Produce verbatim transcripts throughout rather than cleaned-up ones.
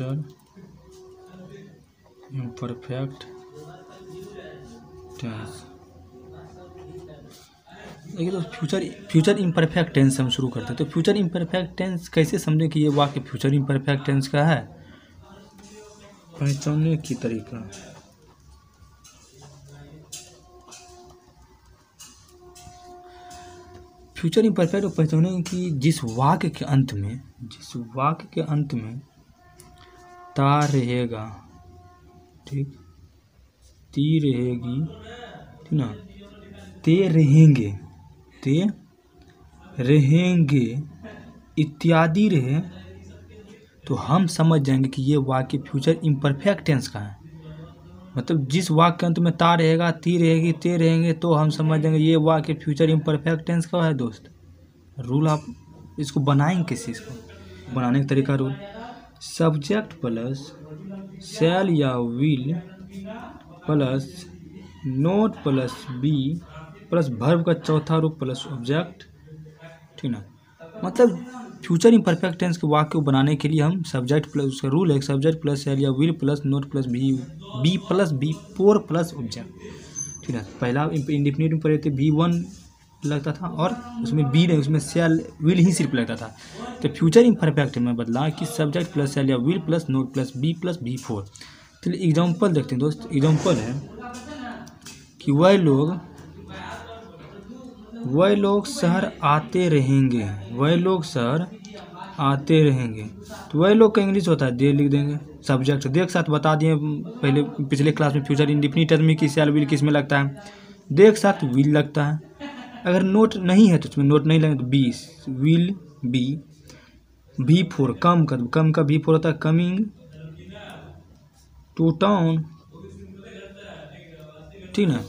Future imperfect tense. देखिए तो future future imperfect tense हम शुरू करते हैं। तो फ्यूचर इम्परफेक्ट टेंस कैसे समझे कि ये वाक्य फ्यूचर इम्परफेक्ट टेंस का है, पहचानने की तरीका। फ्यूचर इम्परफेक्ट को पहचाने की जिस वाक्य के अंत में जिस वाक्य के अंत में ता रहेगा, ठीक, ती रहेगी, ठीक ना, ते रहेंगे, ते रहेंगे इत्यादि रहे तो हम समझ जाएंगे कि ये वाक्य फ्यूचर इम्परफेक्ट टेंस का है। मतलब जिस वाक्य के अंत में ता रहेगा, ती रहेगी, ते रहेंगे, तो हम समझ जाएंगे ये वाक्य फ्यूचर इम्परफेक्ट टेंस का है। दोस्त रूल आप इसको बनाएंगे किसी इसको बनाने का तरीका। रूल सब्जेक्ट प्लस शैल या will plus not plus be plus verb का चौथा रूप प्लस ऑब्जेक्ट, ठीक ना। मतलब फ्यूचर इम्परफेक्ट टेंस के वाक्य को बनाने के लिए हम सब्जेक्ट प्लस, उसका रूल है सब्जेक्ट प्लस शैल या will plus not plus be be plus B four plus object, ठीक ना। पहला इंडिफिनिट में पढ़े थे बी वन लगता था और उसमें बी नहीं, उसमें शैल विल ही सिर्फ लगता था। तो फ्यूचर इम्परफेक्ट में बदला कि सब्जेक्ट प्लस शैल या will plus not plus be plus B four. चलिए एग्जाम्पल देखते हैं दोस्त। एग्जाम्पल है कि वह लोग वह लोग शहर आते रहेंगे, वह लोग शहर आते रहेंगे। तो वह लोग का इंग्लिश होता है दे, लिख देंगे सब्जेक्ट दे के साथ। बता दिए पहले पिछले क्लास में फ्यूचर इंडिफिनिट में कि शैल विल किस में लगता है, दे के साथ विल लगता है। अगर नोट नहीं है तो उसमें नोट नहीं लगेगा तो be will be before come का कम का बी फोर होता है कमिंग टू टाउन, ठीक ना।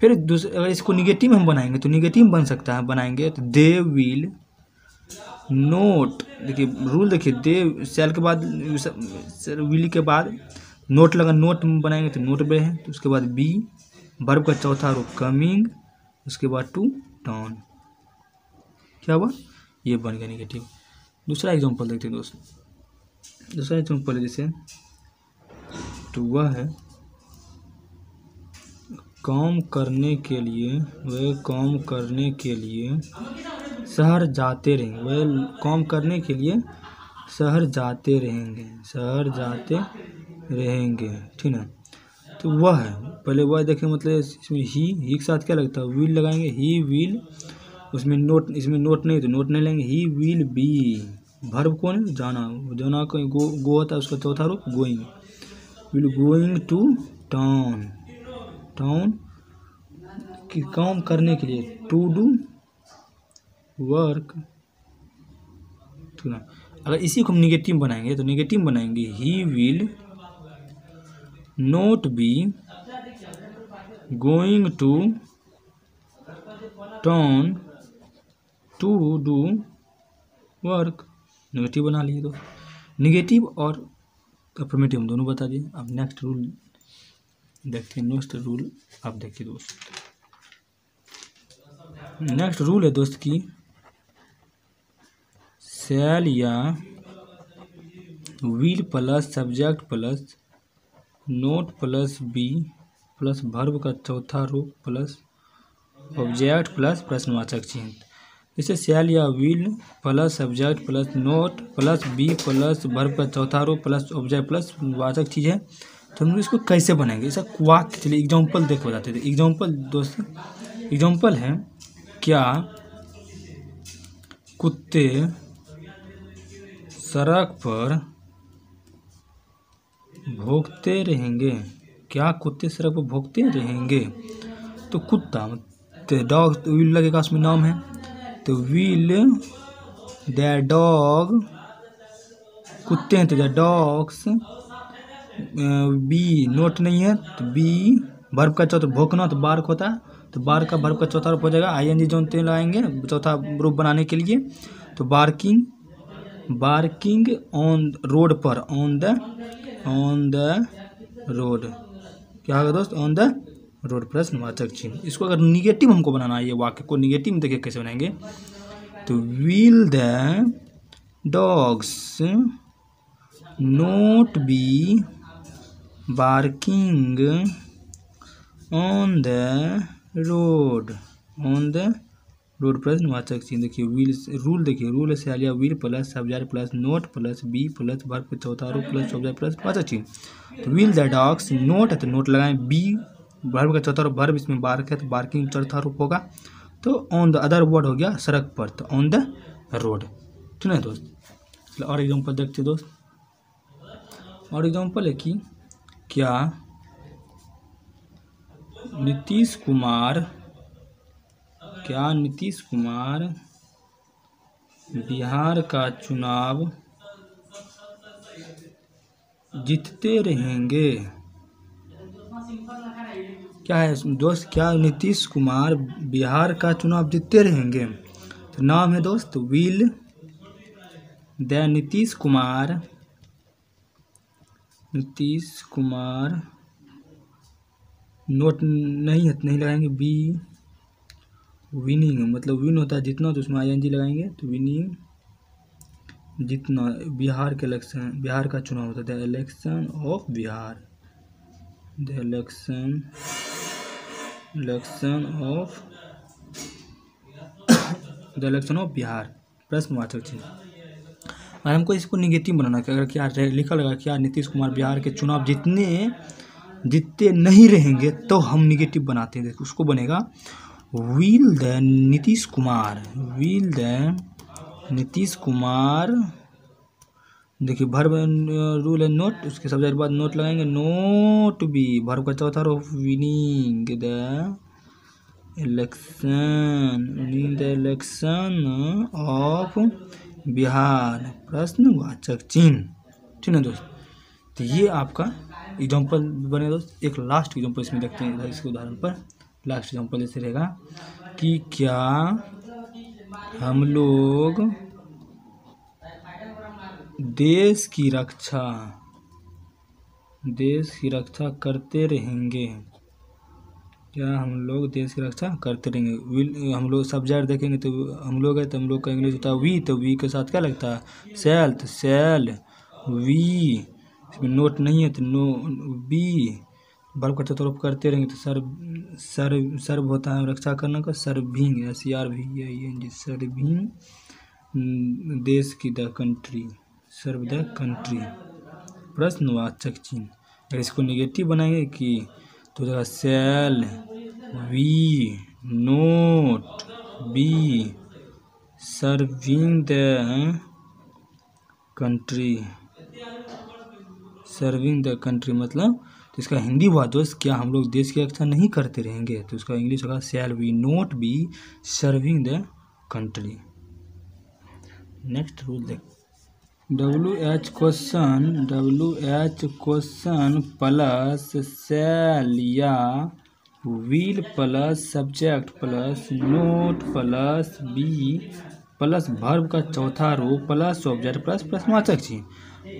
फिर दूसरे अगर इसको निगेटिव में हम बनाएंगे तो निगेटिव बन सकता है, बनाएंगे तो दे विल नोट। देखिए रूल देखिए दे शैल के बाद विल के बाद नोट लगा, नोट बनाएंगे तो नोट बे है। तो उसके बाद बी वर्ब का चौथा रूप कमिंग, उसके बाद टू टाउन। क्या हुआ, ये बन गया निगेटिव। दूसरा एग्जाम्पल देखते हैं दोस्तों। दूसरा एग्जाम्पल जैसे तो वह है काम करने के लिए वह काम करने के लिए शहर जाते रहेंगे, वह काम करने के लिए शहर जाते रहेंगे, शहर जाते रहेंगे, ठीक ना। तो वह है पहले वह देखें, मतलब इसमें ही ही के साथ क्या लगता है विल लगाएंगे, ही विल, उसमें नोट इसमें नोट नहीं तो नोट नहीं लेंगे, ही विल बी वर्ब कौन है जाना, जाना को गो गो होता है उसका चौथा रूप going, will going to town, town की काम करने के लिए टू डू वर्क, ठीक ना। अगर इसी को हम निगेटिव बनाएंगे तो निगेटिव बनाएंगे he will not be going to town to do work. Negative बना लिए तो निगेटिव और अफर्मेटिव दोनों बता दिए। अब नेक्स्ट रूल देखते हैं। नेक्स्ट रूल आप देखिए दोस्त। नेक्स्ट रूल है दोस्त की शैल या will plus subject plus not plus be plus verb का चौथा रूप प्लस ऑब्जेक्ट प्लस प्रश्नवाचक चिन्ह। जैसे शैल या will plus subject plus not plus be plus verb का चौथा रूप प्लस ऑब्जेक्ट प्लस वाचक चीज़ है। तो हम लोग इसको कैसे बनाएंगे इसका वाक्य, चलिए एग्जाम्पल देख बताते थे। एग्जाम्पल दोस्तों, एग्जाम्पल है क्या कुत्ते सड़क पर भौंकते रहेंगे, क्या कुत्ते सड़क पर भौंकते रहेंगे। तो कुत्ता डॉग तो विल लगेगा, उसमें नाम है तो विल द डॉग कुत्ते हैं तो द डॉग्स बी नोट नहीं है तो बी वर्ब का चौथा भौंकना तो बार्क होता है तो बार्क का वर्ब का चौथा रूप हो जाएगा आई एन जी जोन तेल आएंगे चौथा रूप बनाने के लिए तो बार्किंग बार्किंग ऑन रोड पर on the on the road क्या होगा दोस्त ऑन द रोड प्रश्नवाचक चिन्ह। इसको अगर निगेटिव हमको बनाना है ये वाक्य को निगेटिव में देखिए कैसे बनाएंगे तो will the dogs not be barking on the road, on the road plus निर्वाचक चिन्ह। देखिए विल, रूल देखिए रूल से आ गया will plus object plus not plus be plus verb पे चौथा रूप प्लस अब्जार प्लस वाचक चिन्ह। तो विल द डॉग्स नोट, तो नोट लगाएं बी वर्ब का चौथा रूप, वर्ब इसमें बार्क है तो बार्किंग चौथा रूप होगा। तो ऑन द अदर वर्ड हो गया सड़क पर, तो ऑन द रोड। ठीक है दोस्त, और एग्जाम्पल देखते दोस्त, और एग्जाम्पल है कि क्या नीतीश कुमार क्या नीतीश कुमार बिहार का चुनाव जीतते रहेंगे। क्या है दोस्त, क्या नीतीश कुमार बिहार का चुनाव जीतते रहेंगे। तो नाम है दोस्त will the Nitish Kumar Nitish Kumar not नहीं है नहीं लगाएंगे बी विनिंग, मतलब विन होता है जितना, तो उसमें आई एन जी लगाएंगे। तो विनिंग जितना बिहार के इलेक्शन, बिहार का चुनाव होता है the election of Bihar, the election election of the election of Bihar प्रश्नवाचक चिन्ह। और हमको इसको निगेटिव बनाना है, अगर क्या लिखा लगा क्या नीतीश कुमार बिहार के चुनाव जितने जितते नहीं रहेंगे तो हम निगेटिव बनाते हैं। उसको बनेगा will the Nitish Kumar will the Nitish Kumar देखिए भर्ब रूल है नोट, उसके सब्जेक्ट के बाद नोट लगाएंगे नोट बी भर्ब का चौथा रूप winning the election winning the election of Bihar प्रश्नवाचक चिन्ह। ठीक है दोस्त, तो ये आपका एग्जाम्पल बने दोस्त। एक लास्ट एग्जाम्पल इसमें देखते हैं, इसके उदाहरण पर लास्ट एग्जाम्पल ऐसे रहेगा कि क्या हम लोग देश की रक्षा देश की रक्षा करते रहेंगे। क्या हम लोग देश की रक्षा करते रहेंगे, विल हम लोग सब्जेक्ट देखेंगे तो हम लोग है, तो हम लोग का इंग्लिश होता है वी, तो वी के साथ क्या लगता है सेल, तो सेल वी इसमें नोट नहीं है तो नो बी वर्ब का चतुर्थ करते रहेंगे तो सर्व सर्व सर्व होता है रक्षा करने का serving S C R V I N G serving देश की the country serve the country प्रश्नवाचक चिन्ह। अगर इसको निगेटिव बनाएंगे कि तो जगह shall we not be serving the country serving the country मतलब, तो इसका हिंदी हुआ दोस्त क्या हम लोग देश की रक्षा नहीं करते रहेंगे, तो इसका इंग्लिश होगा shall we not be serving the country. Next rule देख W H question W H question plus shall या will plus subject plus not plus be plus verb का चौथा रूप प्लस ऑब्जेक्ट प्लस प्रश्नवाचक चिन्ह।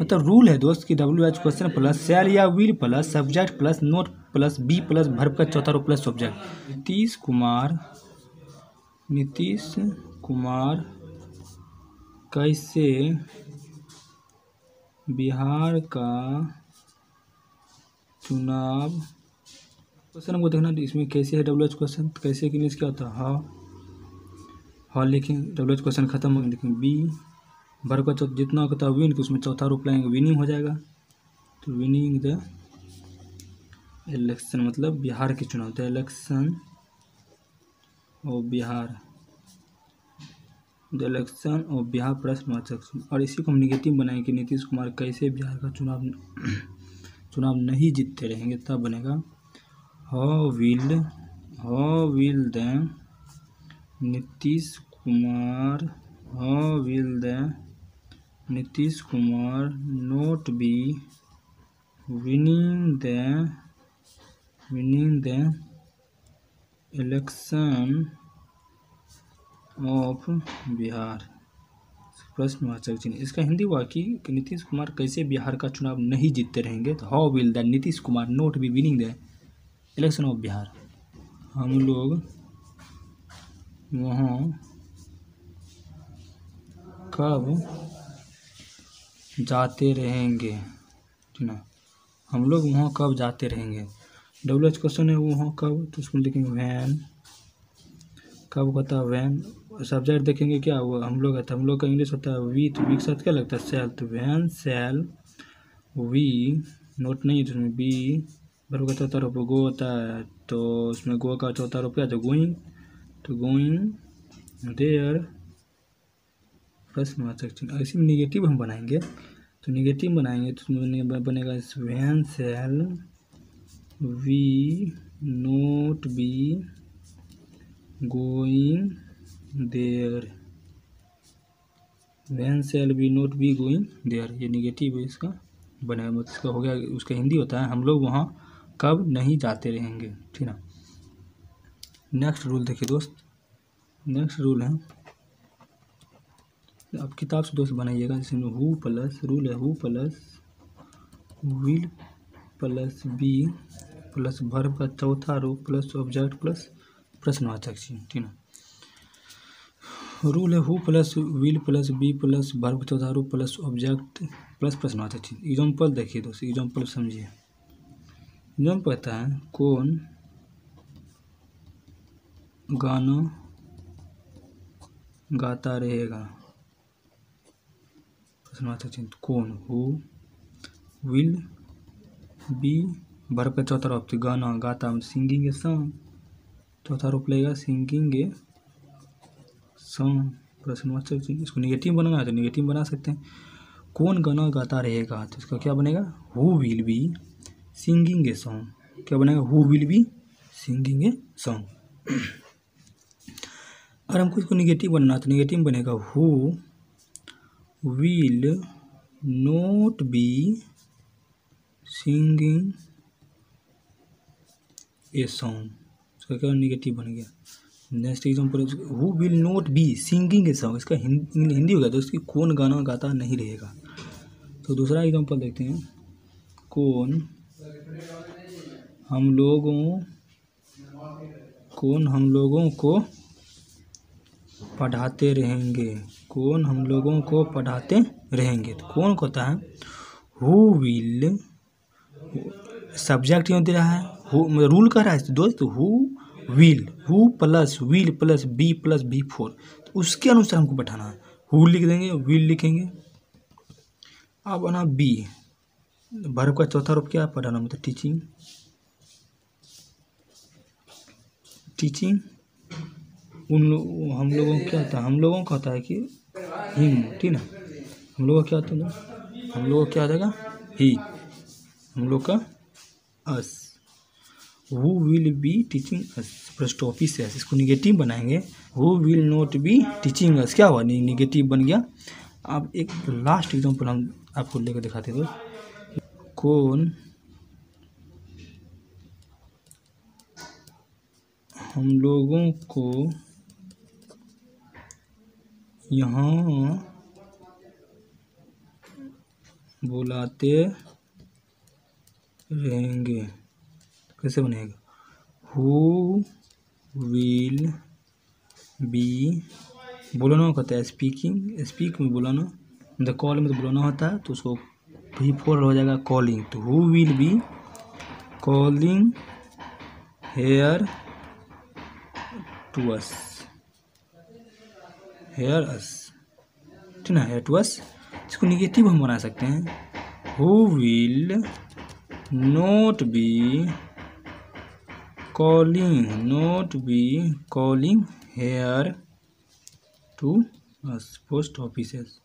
मतलब रूल है दोस्त कि W H question plus shall या will plus subject plus not plus be plus verb का चौथा रूप प्लस सब्जेक्ट। नीतीश कुमार नीतीश कुमार कैसे बिहार का चुनाव। क्वेश्चन हमको देखना इसमें कैसे है डब्ल्यू एच क्वेश्चन, कैसे कि मीन्स क्या होता है हाँ हाँ लेकिन डब्ल्यू एच क्वेश्चन खत्म हो लेकिन बी वर्ग का चौथा जितना होता है विन के उसमें चौथा रूप लाएंगे विनिंग हो जाएगा। तो विनिंग द इलेक्शन मतलब बिहार के चुनाव, द इलेक्शन और बिहार द इलेक्शन और बिहार प्रश्नवाचक। और इसी को हम निगेटिव बनाएंगे कि नीतीश कुमार कैसे बिहार का चुनाव चुनाव नहीं जीतते रहेंगे, तब बनेगा how will how will the Nitish Kumar how will the Nitish Kumar not be winning the winning the election of Bihar प्रश्नवाचक चिन्ह। इसका हिंदी हुआ कि नीतीश कुमार कैसे बिहार का चुनाव नहीं जीतते रहेंगे, तो how will the Nitish Kumar not be winning the election of Bihar. हम लोग वहाँ कब जाते रहेंगे, ठीक ना। हम लोग वहाँ कब जाते रहेंगे, डब्ल्यू एच क्वेश्चन है वो, वहाँ कब, तो उसमें लिखेंगे वैन, कब होता है वैन। सब्जेक्ट देखेंगे क्या वो हम लोग है, हम लोग का इंग्लिश होता है वी, तो वी के साथ क्या लगता है सेल, तो वैन सेल वी, नोट नहीं तो उसमें बी, बर्फ का चौथा रूप गो होता है, तो उसमें गो का चौथा रूप क्या, तो गोइंग, तो गोइंग देयर प्रश्न वाचक। ऐसे में निगेटिव हम बनाएंगे, तो निगेटिव बनाएंगे तो उसमें बनेगा when shall we not be going there, when shall we not be going there, ये निगेटिव है इसका बनेगा, मतलब इसका हो गया, उसका हिंदी होता है हम लोग वहाँ कब नहीं जाते रहेंगे, ठीक ना। नेक्स्ट रूल देखिए दोस्त, नेक्स्ट रूल है, आप किताब से दोस्त बनाइएगा, जिसमें हु प्लस रूल है, who plus will plus be plus verb का चौथा रूप प्लस ऑब्जेक्ट प्लस प्रश्नवाचक चिन्ह, ठीक ना। रूल है who plus will plus be plus verb चौथा रूप प्लस ऑब्जेक्ट प्लस प्रश्नवाचक चिन्ह। एग्जाम्पल देखिए दोस्तों, एग्जाम्पल समझिए, एग्जाम्पल कहता है कौन गाना गाता रहेगा, प्रश्नवाचक चिन्ह, कौन हु विल बी वर्ब का चौथा रूप, गाना गाता सिंगिंग ए सॉन्ग, चौथा रूप लगेगा सिंगिंग ए सॉन्ग, प्रश्नवाचक चिन्ह। इसको निगेटिव बनाना है तो निगेटिव बना सकते हैं, कौन गाना गाता रहेगा, तो इसका क्या बनेगा, who will be singing a song, क्या बनेगा, who will be singing a song. अगर हमको इसको निगेटिव बनाना है तो निगेटिव बनेगा who will not be singing a song, इसका क्या निगेटिव बन गया। Next example, who will not be singing a song, इसका हिंदी हिंदी हो गया दोस्त कि कौन गाना गाता नहीं रहेगा। तो दूसरा एग्जाम्पल देखते हैं, कौन हम लोगों कौन हम लोगों को पढ़ाते रहेंगे, कौन हम लोगों को पढ़ाते रहेंगे, तो कौन होता है हु विल, सब्जेक्ट क्यों दे रहा है, हु रूल कह रहा है दोस्त, who will, who plus will plus be plus B four, तो उसके अनुसार हमको बैठाना है, हु लिख देंगे विल लिखेंगे, अब आना बी, वर्ब का चौथा रूप क्या है पढ़ाना, मतलब टीचिंग, टीचिंग उन लोग हम लोगों को क्या होता है, हम लोगों का होता है कि हिम, ठीक ना, हम लोगों क्या होता है, हम लोगों क्या हो जाएगा ही, हम लोग का us, who will be teaching us, plus टॉपी से अस, इसको निगेटिव बनाएंगे, who will not be teaching us, क्या हुआ निगेटिव बन गया। अब एक लास्ट एग्जाम्पल हम आपको लेकर दिखाते थे, कौन हम लोगों को यहाँ बुलाते रहेंगे, कैसे बनेगा, हु विल बी, बुलाना होता है स्पीकिंग, स्पीक में बुलाना, मतलब कॉल में तो बुलाना होता है, तो उसको भी फोर हो जाएगा कॉलिंग, तो who will be calling here to us, here us, ठीक ना, हेयर टू अस। इसको निगेटिव हम बना सकते हैं, who will not be calling, not be calling here to us post offices,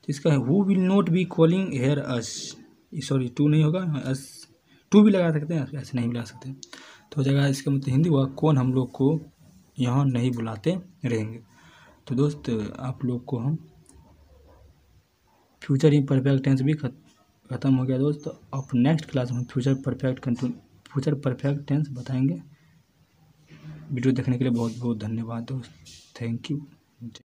तो इसका है who will not be calling here us, sorry to नहीं होगा, अस टू भी लगा सकते हैं, ऐसे नहीं भी लगा सकते, तो जगह इसका मतलब हिंदी हुआ कौन हम लोग को यहाँ नहीं बुलाते रहेंगे। तो दोस्त आप लोग को हम फ्यूचर इन परफेक्ट टेंस भी ख़त्म हो गया दोस्त, अब नेक्स्ट क्लास में future perfect continuous future perfect tense बताएंगे। वीडियो देखने के लिए बहुत बहुत धन्यवाद दोस्त, थैंक यू।